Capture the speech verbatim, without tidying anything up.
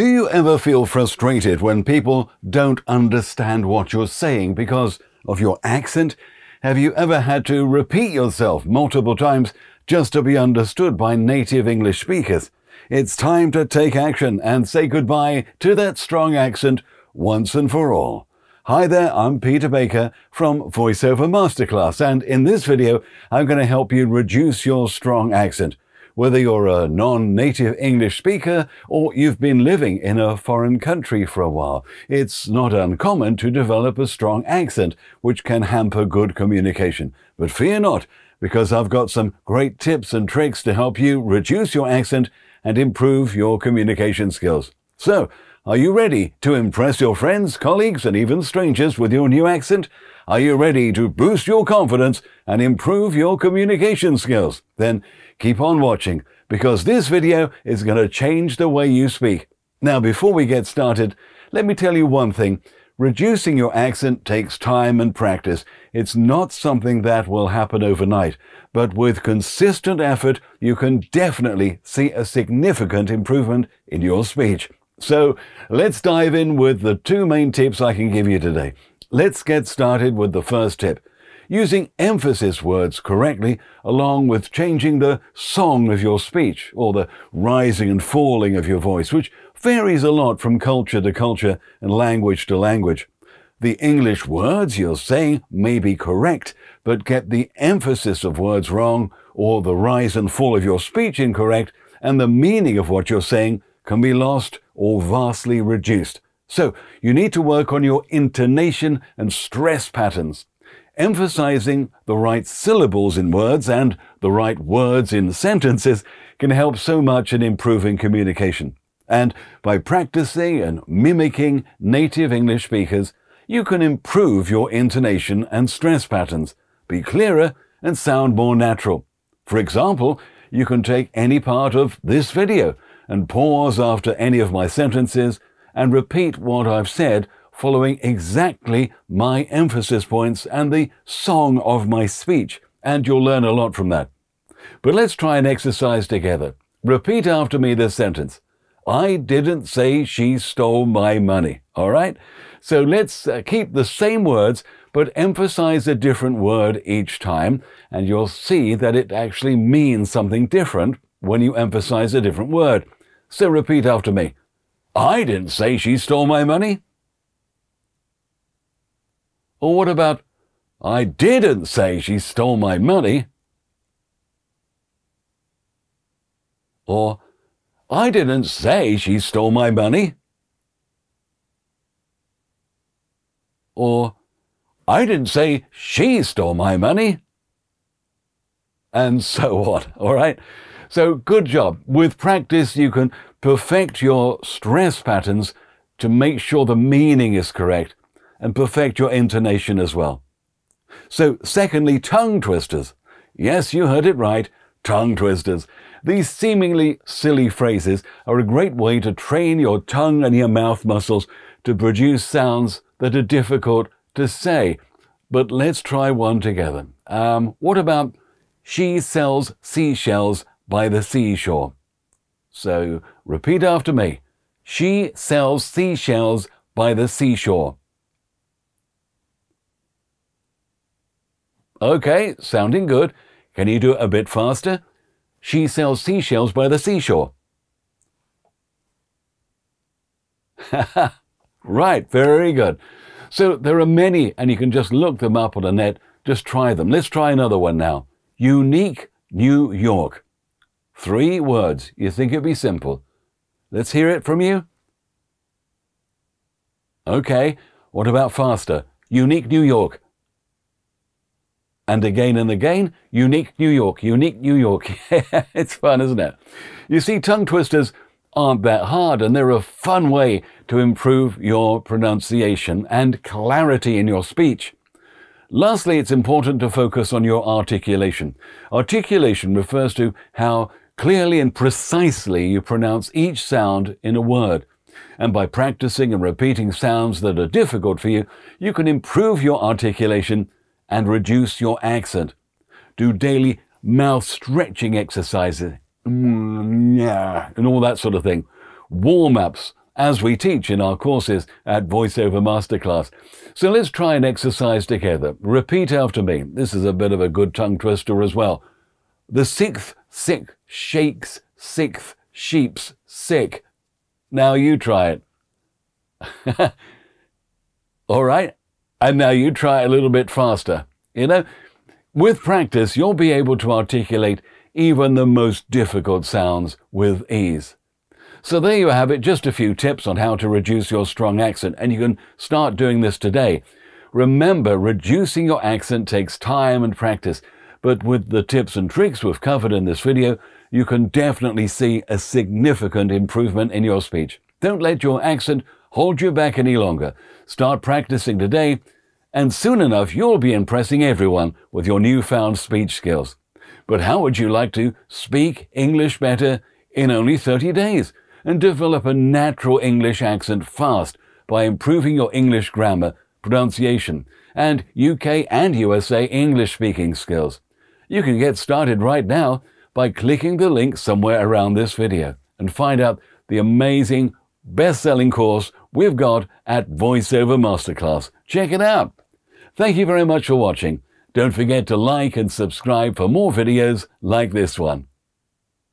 Do you ever feel frustrated when people don't understand what you're saying because of your accent? Have you ever had to repeat yourself multiple times just to be understood by native English speakers? It's time to take action and say goodbye to that strong accent once and for all. Hi there, I'm Peter Baker from Voiceover Masterclass, and in this video I'm going to help you reduce your strong accent. Whether you're a non-native English speaker or you've been living in a foreign country for a while, it's not uncommon to develop a strong accent, which can hamper good communication. But fear not, because I've got some great tips and tricks to help you reduce your accent and improve your communication skills. So, are you ready to impress your friends, colleagues, and even strangers with your new accent? Are you ready to boost your confidence and improve your communication skills? Then keep on watching, because this video is going to change the way you speak. Now, before we get started, let me tell you one thing. Reducing your accent takes time and practice. It's not something that will happen overnight, but with consistent effort, you can definitely see a significant improvement in your speech. So let's dive in with the two main tips I can give you today. Let's get started with the first tip. Using emphasis words correctly, along with changing the song of your speech or the rising and falling of your voice, which varies a lot from culture to culture and language to language. The English words you're saying may be correct, but get the emphasis of words wrong or the rise and fall of your speech incorrect, and the meaning of what you're saying can be lost or vastly reduced. So you need to work on your intonation and stress patterns. Emphasizing the right syllables in words and the right words in sentences can help so much in improving communication. And by practicing and mimicking native English speakers, you can improve your intonation and stress patterns, be clearer, and sound more natural. For example, you can take any part of this video and pause after any of my sentences and repeat what I've said, following exactly my emphasis points and the song of my speech, and you'll learn a lot from that. But let's try an exercise together. Repeat after me this sentence. I didn't say she stole my money, all right? So let's uh, keep the same words, but emphasize a different word each time, and you'll see that it actually means something different when you emphasize a different word. So repeat after me. I didn't say she stole my money. Or what about, I didn't say she stole my money. Or, I didn't say she stole my money. Or, I didn't say she stole my money. And so on, all right? So good job. With practice, you can perfect your stress patterns to make sure the meaning is correct, and perfect your intonation as well. So secondly, tongue twisters. Yes, you heard it right, tongue twisters. These seemingly silly phrases are a great way to train your tongue and your mouth muscles to produce sounds that are difficult to say. But let's try one together. Um, what about, she sells seashells by the seashore. So repeat after me. She sells seashells by the seashore. Okay, sounding good. Can you do it a bit faster? She sells seashells by the seashore. Right, very good. So there are many, and you can just look them up on the net. Just try them. Let's try another one now. Unique New York. Three words. You think it'd be simple. Let's hear it from you. Okay. What about faster? Unique New York. And again and again. Unique New York. Unique New York. It's fun, isn't it? You see, tongue twisters aren't that hard, and they're a fun way to improve your pronunciation and clarity in your speech. Lastly, it's important to focus on your articulation. Articulation refers to how clearly and precisely you pronounce each sound in a word. And by practicing and repeating sounds that are difficult for you, you can improve your articulation and reduce your accent. Do daily mouth stretching exercises and all that sort of thing. Warm-ups as we teach in our courses at Voiceover Masterclass. So let's try an exercise together. Repeat after me. This is a bit of a good tongue twister as well. The sixth sick shakes, sixth sheep's sick. Now you try it. All right. And now you try it a little bit faster. You know, with practice, you'll be able to articulate even the most difficult sounds with ease. So there you have it, just a few tips on how to reduce your strong accent, and you can start doing this today. Remember, reducing your accent takes time and practice, but with the tips and tricks we've covered in this video, you can definitely see a significant improvement in your speech. Don't let your accent hold you back any longer. Start practicing today, and soon enough you'll be impressing everyone with your newfound speech skills. But how would you like to speak English better in only thirty days and develop a natural English accent fast by improving your English grammar, pronunciation, and U K and U S A English speaking skills? You can get started right now by clicking the link somewhere around this video and find out the amazing best-selling course we've got at Voiceover Masterclass. Check it out. Thank you very much for watching. Don't forget to like and subscribe for more videos like this one.